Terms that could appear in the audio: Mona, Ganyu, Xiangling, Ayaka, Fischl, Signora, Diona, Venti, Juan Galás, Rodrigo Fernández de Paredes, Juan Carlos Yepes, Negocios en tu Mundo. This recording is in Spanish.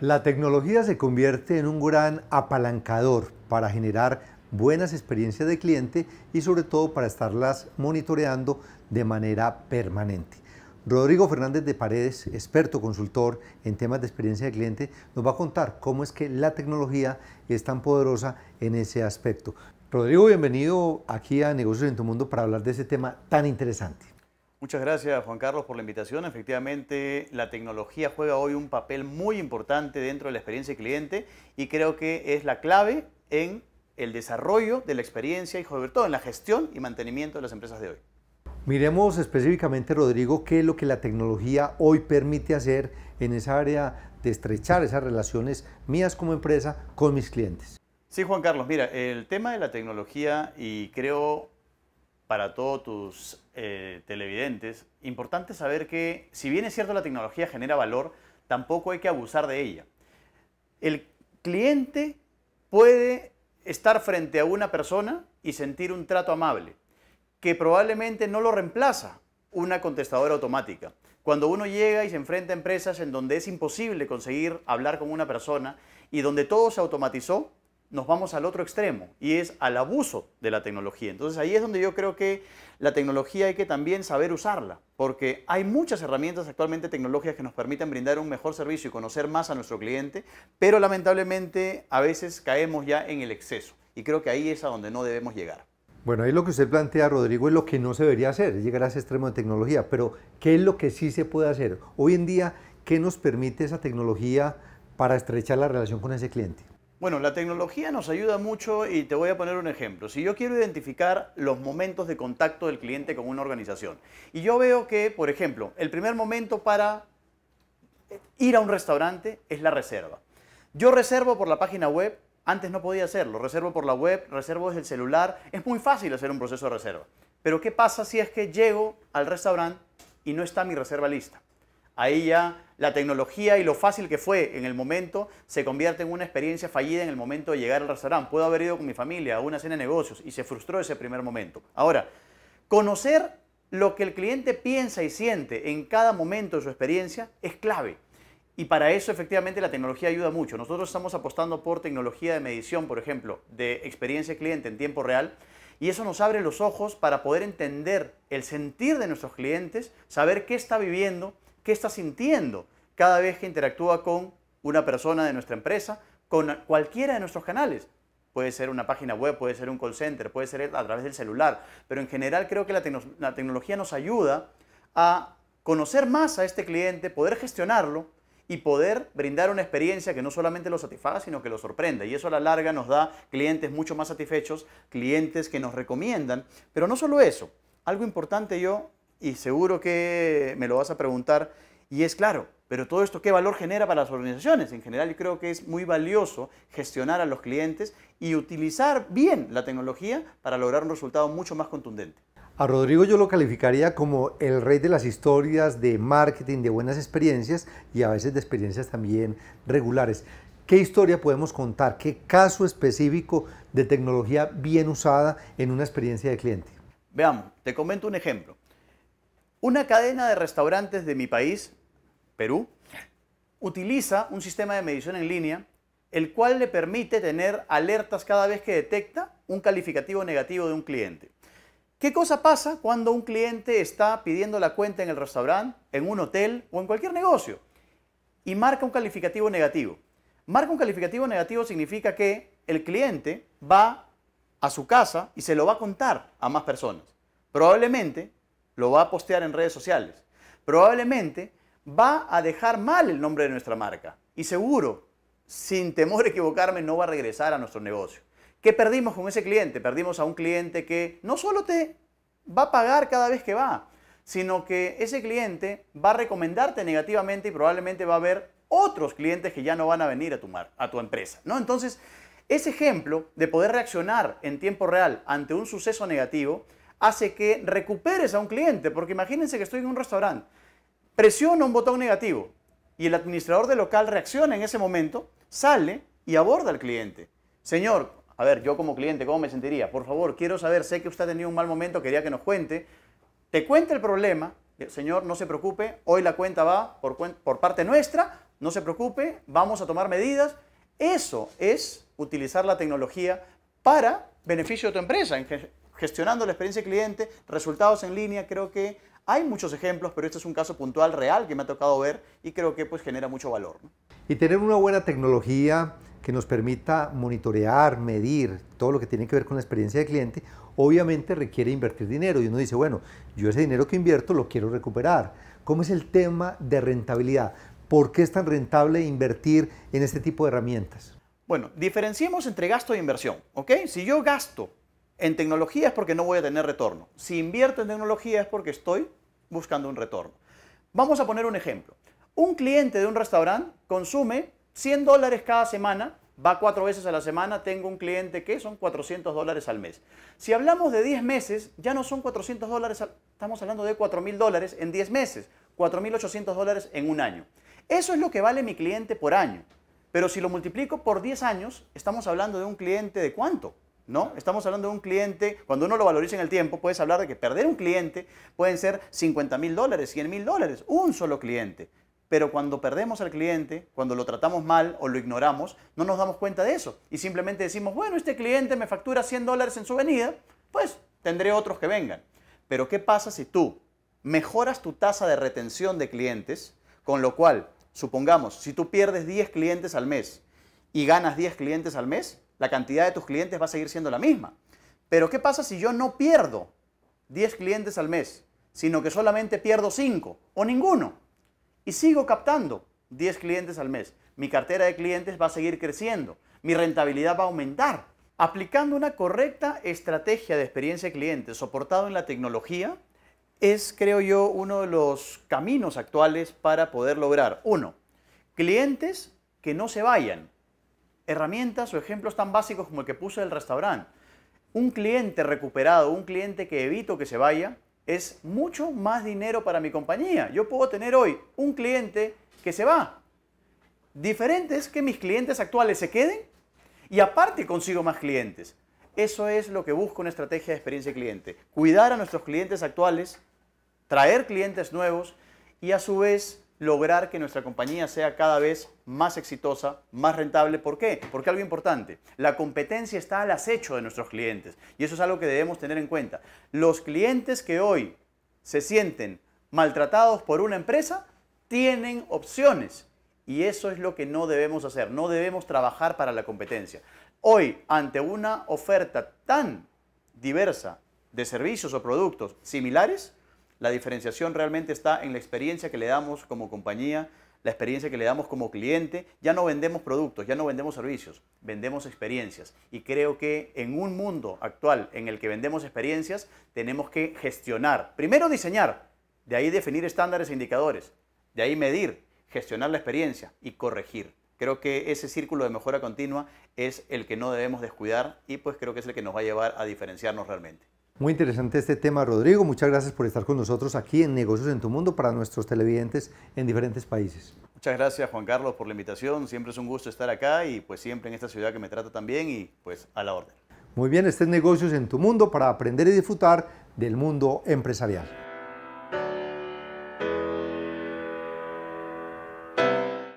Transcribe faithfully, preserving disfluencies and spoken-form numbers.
La tecnología se convierte en un gran apalancador para generar buenas experiencias de cliente y sobre todo para estarlas monitoreando de manera permanente. Rodrigo Fernández de Paredes, experto consultor en temas de experiencia de cliente, nos va a contar cómo es que la tecnología es tan poderosa en ese aspecto. Rodrigo, bienvenido aquí a Negocios en tu Mundo para hablar de ese tema tan interesante. Muchas gracias, Juan Carlos, por la invitación. Efectivamente, la tecnología juega hoy un papel muy importante dentro de la experiencia de cliente y creo que es la clave en el desarrollo de la experiencia y sobre todo en la gestión y mantenimiento de las empresas de hoy. Miremos específicamente, Rodrigo, qué es lo que la tecnología hoy permite hacer en esa área de estrechar esas relaciones mías como empresa con mis clientes. Sí, Juan Carlos, mira, el tema de la tecnología, y creo para todos tus eh, televidentes, importante saber que si bien es cierto la tecnología genera valor, tampoco hay que abusar de ella. El cliente puede estar frente a una persona y sentir un trato amable, que probablemente no lo reemplaza una contestadora automática. Cuando uno llega y se enfrenta a empresas en donde es imposible conseguir hablar con una persona y donde todo se automatizó, nos vamos al otro extremo y es al abuso de la tecnología. Entonces ahí es donde yo creo que la tecnología hay que también saber usarla, porque hay muchas herramientas actualmente tecnológicas que nos permiten brindar un mejor servicio y conocer más a nuestro cliente, pero lamentablemente a veces caemos ya en el exceso y creo que ahí es a donde no debemos llegar. Bueno, ahí lo que usted plantea, Rodrigo, es lo que no se debería hacer, llegar a ese extremo de tecnología, pero ¿qué es lo que sí se puede hacer? Hoy en día, ¿qué nos permite esa tecnología para estrechar la relación con ese cliente? Bueno, la tecnología nos ayuda mucho y te voy a poner un ejemplo. Si yo quiero identificar los momentos de contacto del cliente con una organización y yo veo que, por ejemplo, el primer momento para ir a un restaurante es la reserva. Yo reservo por la página web, antes no podía hacerlo, reservo por la web, reservo desde el celular, es muy fácil hacer un proceso de reserva. Pero ¿qué pasa si es que llego al restaurante y no está mi reserva lista? Ahí ya la tecnología y lo fácil que fue en el momento se convierte en una experiencia fallida en el momento de llegar al restaurante. Puedo haber ido con mi familia a una cena de negocios y se frustró ese primer momento. Ahora, conocer lo que el cliente piensa y siente en cada momento de su experiencia es clave. Y para eso efectivamente la tecnología ayuda mucho. Nosotros estamos apostando por tecnología de medición, por ejemplo, de experiencia de cliente en tiempo real. Y eso nos abre los ojos para poder entender el sentir de nuestros clientes, saber qué está viviendo, qué está sintiendo cada vez que interactúa con una persona de nuestra empresa, con cualquiera de nuestros canales. Puede ser una página web, puede ser un call center, puede ser a través del celular, pero en general creo que la, te la tecnología nos ayuda a conocer más a este cliente, poder gestionarlo y poder brindar una experiencia que no solamente lo satisfaga, sino que lo sorprenda. Y eso a la larga nos da clientes mucho más satisfechos, clientes que nos recomiendan. Pero no solo eso, algo importante yo... y seguro que me lo vas a preguntar, y es claro, pero todo esto, ¿qué valor genera para las organizaciones? En general, yo creo que es muy valioso gestionar a los clientes y utilizar bien la tecnología para lograr un resultado mucho más contundente. A Rodrigo yo lo calificaría como el rey de las historias de marketing, de buenas experiencias y a veces de experiencias también regulares. ¿Qué historia podemos contar? ¿Qué caso específico de tecnología bien usada en una experiencia de cliente? Veamos, te comento un ejemplo. Una cadena de restaurantes de mi país, Perú, utiliza un sistema de medición en línea, el cual le permite tener alertas cada vez que detecta un calificativo negativo de un cliente. ¿Qué cosa pasa cuando un cliente está pidiendo la cuenta en el restaurante, en un hotel o en cualquier negocio y marca un calificativo negativo? Marca un calificativo negativo significa que el cliente va a su casa y se lo va a contar a más personas. Probablemente lo va a postear en redes sociales, probablemente va a dejar mal el nombre de nuestra marca y seguro, sin temor a equivocarme, no va a regresar a nuestro negocio. ¿Qué perdimos con ese cliente? Perdimos a un cliente que no solo te va a pagar cada vez que va, sino que ese cliente va a recomendarte negativamente y probablemente va a haber otros clientes que ya no van a venir a tu, mar, a tu empresa, ¿no? Entonces, ese ejemplo de poder reaccionar en tiempo real ante un suceso negativo hace que recuperes a un cliente, porque imagínense que estoy en un restaurante, presiono un botón negativo y el administrador del local reacciona en ese momento, sale y aborda al cliente. Señor, a ver, yo como cliente, ¿cómo me sentiría? Por favor, quiero saber, sé que usted ha tenido un mal momento, quería que nos cuente. Te cuenta el problema, señor, no se preocupe, hoy la cuenta va por, por parte nuestra, No se preocupe, vamos a tomar medidas. Eso es utilizar la tecnología para beneficio de tu empresa, gestionando la experiencia del cliente, resultados en línea. Creo que hay muchos ejemplos, pero este es un caso puntual real que me ha tocado ver y creo que pues genera mucho valor, ¿no? Y tener una buena tecnología que nos permita monitorear, medir, todo lo que tiene que ver con la experiencia del cliente, obviamente requiere invertir dinero. Y uno dice, bueno, yo ese dinero que invierto lo quiero recuperar. ¿Cómo es el tema de rentabilidad? ¿Por qué es tan rentable invertir en este tipo de herramientas? Bueno, diferenciemos entre gasto e inversión, ¿ok? Si yo gasto en tecnología es porque no voy a tener retorno. Si invierto en tecnología es porque estoy buscando un retorno. Vamos a poner un ejemplo. Un cliente de un restaurante consume cien dólares cada semana, va cuatro veces a la semana, tengo un cliente que son cuatrocientos dólares al mes. Si hablamos de diez meses, ya no son cuatrocientos dólares, estamos hablando de cuatro mil dólares en diez meses, cuatro mil ochocientos dólares en un año. Eso es lo que vale mi cliente por año. Pero si lo multiplico por diez años, estamos hablando de un cliente de ¿cuánto? ¿No? Estamos hablando de un cliente, cuando uno lo valoriza en el tiempo, puedes hablar de que perder un cliente pueden ser cincuenta mil dólares, cien mil dólares, un solo cliente. Pero cuando perdemos al cliente, cuando lo tratamos mal o lo ignoramos, no nos damos cuenta de eso. Y simplemente decimos, bueno, este cliente me factura cien dólares en su venida, pues tendré otros que vengan. Pero ¿qué pasa si tú mejoras tu tasa de retención de clientes? Con lo cual, supongamos, si tú pierdes diez clientes al mes y ganas diez clientes al mes, la cantidad de tus clientes va a seguir siendo la misma. Pero ¿qué pasa si yo no pierdo diez clientes al mes, sino que solamente pierdo cinco o ninguno? Y sigo captando diez clientes al mes. Mi cartera de clientes va a seguir creciendo. Mi rentabilidad va a aumentar. Aplicando una correcta estrategia de experiencia de clientes soportado en la tecnología es, creo yo, uno de los caminos actuales para poder lograr, uno, clientes que no se vayan. Herramientas o ejemplos tan básicos como el que puse del restaurante. Un cliente recuperado, un cliente que evito que se vaya, es mucho más dinero para mi compañía. Yo puedo tener hoy un cliente que se va. Diferente es que mis clientes actuales se queden y aparte consigo más clientes. Eso es lo que busco en estrategia de experiencia de cliente. Cuidar a nuestros clientes actuales, traer clientes nuevos y a su vez lograr que nuestra compañía sea cada vez más exitosa, más rentable. ¿Por qué? Porque algo importante, la competencia está al acecho de nuestros clientes y eso es algo que debemos tener en cuenta. Los clientes que hoy se sienten maltratados por una empresa tienen opciones y eso es lo que no debemos hacer, no debemos trabajar para la competencia. Hoy, ante una oferta tan diversa de servicios o productos similares, la diferenciación realmente está en la experiencia que le damos como compañía, la experiencia que le damos como cliente. Ya no vendemos productos, ya no vendemos servicios, vendemos experiencias. Y creo que en un mundo actual en el que vendemos experiencias, tenemos que gestionar. Primero diseñar, de ahí definir estándares e indicadores, de ahí medir, gestionar la experiencia y corregir. Creo que ese círculo de mejora continua es el que no debemos descuidar y pues creo que es el que nos va a llevar a diferenciarnos realmente. Muy interesante este tema, Rodrigo. Muchas gracias por estar con nosotros aquí en Negocios en tu Mundo para nuestros televidentes en diferentes países. Muchas gracias, Juan Carlos, por la invitación. Siempre es un gusto estar acá y pues siempre en esta ciudad que me trata tan bien y pues a la orden. Muy bien, este es Negocios en tu Mundo para aprender y disfrutar del mundo empresarial.